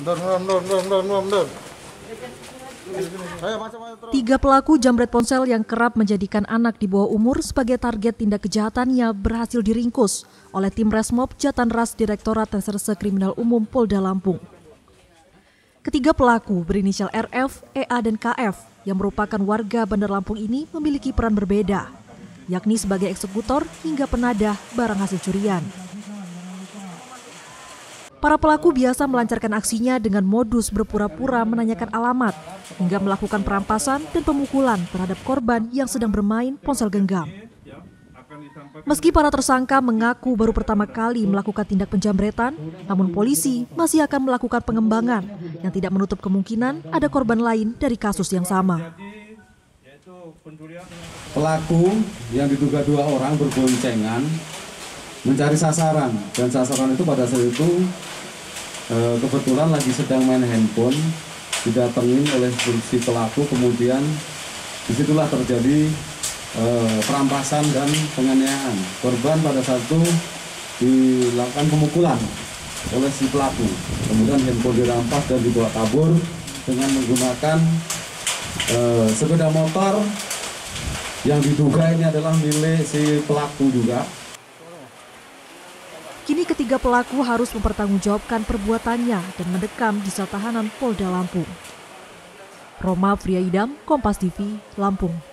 Mundur. Tiga pelaku jambret ponsel yang kerap menjadikan anak di bawah umur sebagai target tindak kejahatannya berhasil diringkus oleh tim Resmob Jatanras Direktorat Reserse Kriminal Umum Polda Lampung. Ketiga pelaku berinisial RF, EA, dan KF yang merupakan warga Bandar Lampung ini memiliki peran berbeda, yakni sebagai eksekutor hingga penadah barang hasil curian. Para pelaku biasa melancarkan aksinya dengan modus berpura-pura menanyakan alamat hingga melakukan perampasan dan pemukulan terhadap korban yang sedang bermain ponsel genggam. Meski para tersangka mengaku baru pertama kali melakukan tindak penjamretan, namun polisi masih akan melakukan pengembangan yang tidak menutup kemungkinan ada korban lain dari kasus yang sama. Pelaku yang diduga dua orang berboncengan mencari sasaran, dan sasaran itu pada saat itu kebetulan lagi sedang main handphone, didatengin oleh si pelaku, kemudian disitulah terjadi perampasan dan penganiayaan. Korban pada saat itu dilakukan pemukulan oleh si pelaku, kemudian handphone dirampas dan dibawa kabur dengan menggunakan sepeda motor yang diduga ini adalah milik si pelaku juga. Kini ketiga pelaku harus mempertanggungjawabkan perbuatannya dan mendekam di sel tahanan Polda Lampung. Roma Priadam, Kompas TV, Lampung.